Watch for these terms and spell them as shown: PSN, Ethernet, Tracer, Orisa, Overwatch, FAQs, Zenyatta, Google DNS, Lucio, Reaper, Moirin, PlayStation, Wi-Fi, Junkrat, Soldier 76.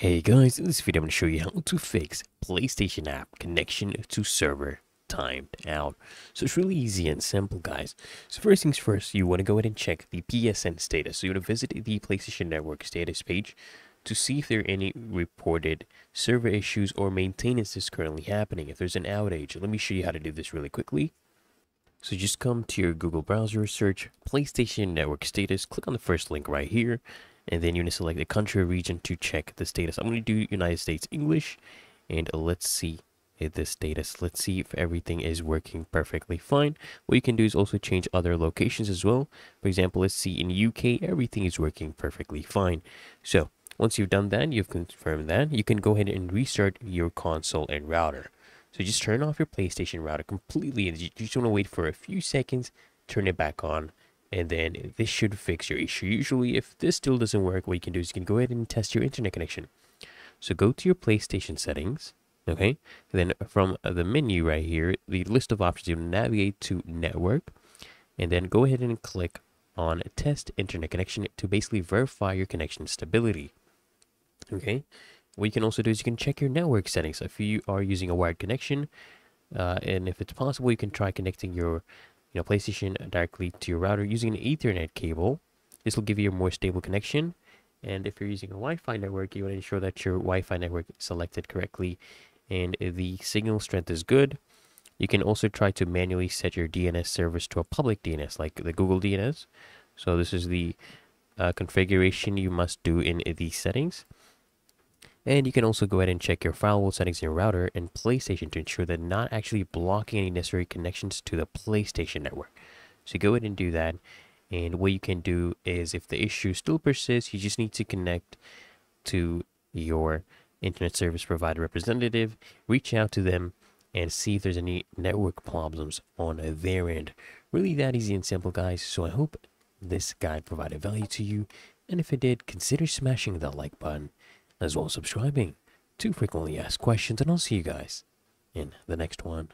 Hey guys, in this video I'm going to show you how to fix PlayStation app connection to server timed out. So it's really easy and simple, guys. So first things first, you want to go ahead and check the PSN status. So you want to visit the PlayStation Network status page to see if there are any reported server issues or maintenance that's currently happening, if there's an outage. Let me show you how to do this really quickly. So just come to your Google browser, search PlayStation Network status, click on the first link right here, and then you're going to select the country or region to check the status. I'm going to do United States English, and let's see the status. Let's see if everything is working perfectly fine. What you can do is also change other locations as well. For example, let's see in UK, everything is working perfectly fine. So once you've done that, you've confirmed that, you can go ahead and restart your console and router. So just turn off your PlayStation router completely, and you just want to wait for a few seconds, turn it back on, and then this should fix your issue. Usually if this still doesn't work, what you can do is you can go ahead and test your internet connection. So go to your PlayStation settings, okay? Then from the menu right here, the list of options, you navigate to network, and then go ahead and click on test internet connection to basically verify your connection stability, okay? What you can also do is you can check your network settings. So if you are using a wired connection, and if it's possible, you can try connecting your PlayStation directly to your router using an Ethernet cable. This will give you a more stable connection. And if you're using a Wi-Fi network, you want to ensure that your Wi-Fi network is selected correctly and the signal strength is good. You can also try to manually set your DNS service to a public DNS, like the Google DNS. So this is the configuration you must do in these settings. And you can also go ahead and check your firewall settings in your router and PlayStation to ensure that not actually blocking any necessary connections to the PlayStation network. So go ahead and do that. And what you can do is if the issue still persists, you just need to connect to your internet service provider representative, reach out to them, and see if there's any network problems on their end. Really that easy and simple, guys. So I hope this guide provided value to you. And if it did, consider smashing that like button, as well as subscribing to frequently asked questions, and I'll see you guys in the next one.